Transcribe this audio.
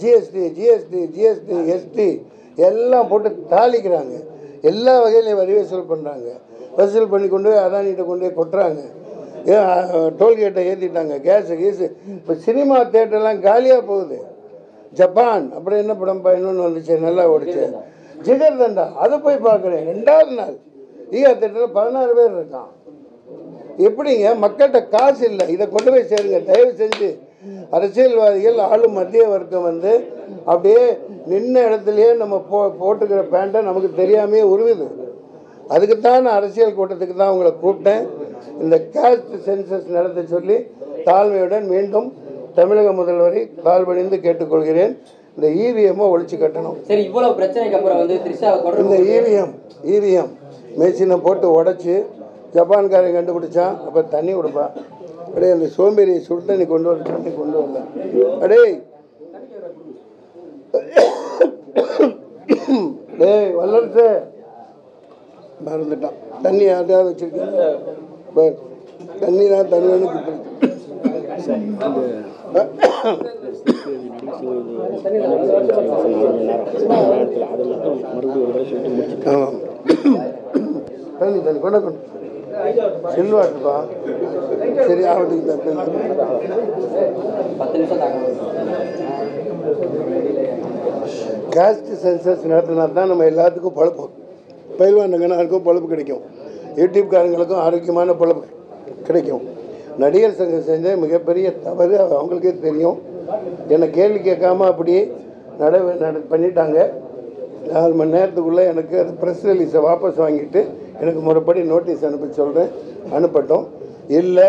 GST GST GST ST எல்லாம் போட்டு தாளிக்கிறாங்க, எல்லா வகையிலையும் வரி வசூல் பண்ணுறாங்க, வசூல் பண்ணி கொண்டு போய் அதானிகிட்ட கொண்டு போய் கொட்டுறாங்க, டோல்கேட்டை ஏற்றிட்டாங்க, கேஸு கீஸு. இப்போ சினிமா தேட்டர்லாம் காலியாக போகுது. ஜப்பான் அப்புறம் என்ன படம் இன்னொன்று வந்துச்சு நல்லா ஓடிச்சு, ஜிகர் தண்டா, அதை போய் பார்க்குறேன். 2வது நாள் ஈகா தேட்டரில் 16 பேர் இருக்கான். எப்படிங்க மக்கள்கிட்ட காசு இல்லை, இதை கொண்டு போய் சேருங்க. தயவு செஞ்சு அரசியல்வாதிகள் ஆளும் மத்திய வர்க்கம் வந்து அப்படியே நின்ன இடத்துலையே நம்ம போட்டுக்கிற பேண்ட்டை நமக்கு தெரியாமையே உருவுது. அதுக்குத்தான் நான் அரசியல் கூட்டத்துக்கு தான் உங்களை கூப்பிட்டேன். இந்த கேஸ்ட் சென்சஸ் நடத்த சொல்லி தாழ்மையுடன் மீண்டும் தமிழக முதல்வரை கால்பணிந்து கேட்டுக்கொள்கிறேன். இந்த இவிஎம்மை ஒழிச்சு கட்டணும். சரி, இவ்வளோ பிரச்சனைக்கு அப்புறம் வந்து திரிஷா இந்த இவிஎம் மெஷினை போட்டு உடச்சி ஜப்பான்காரன் கண்டுபிடிச்சான். அப்போ தண்ணி கொடுப்பான், அப்படியே அந்த சோம்பேறி சுடு தண்ணி கொண்டு வர தண்ணி கொண்டு வரலாம். அடேய் டேய் வல்லரசு மறந்துட்டான், தண்ணி யார்ட்டையாவது வச்சுருக்கேன், தண்ணி தான் தண்ணி வந்து கொடுத்துருக்கேன். கேஸ்ட் சென்சஸ் நடத்தினா தான் நம்ம எல்லாத்துக்கும் பொழப்பு, பயில்வான் ரங்கநாதனுக்கும் பொழப்பு கிடைக்கும், யூடியூப்காரங்களுக்கும் ஆரோக்கியமான பொழப்பு கிடைக்கும். நடிகர் சங்கம் செஞ்ச மிகப்பெரிய தவறு அவங்களுக்கே தெரியும். என்னை கேள்வி கேட்காம அப்படியே பண்ணிட்டாங்க. 4 மணி நேரத்துக்குள்ளே எனக்கு அது ப்ரெஸ் ரிலீஸை வாபஸ் வாங்கிட்டு எனக்கு முறைப்படி நோட்டீஸ் அனுப்ப சொல்கிறேன். அனுப்பட்டும், இல்லை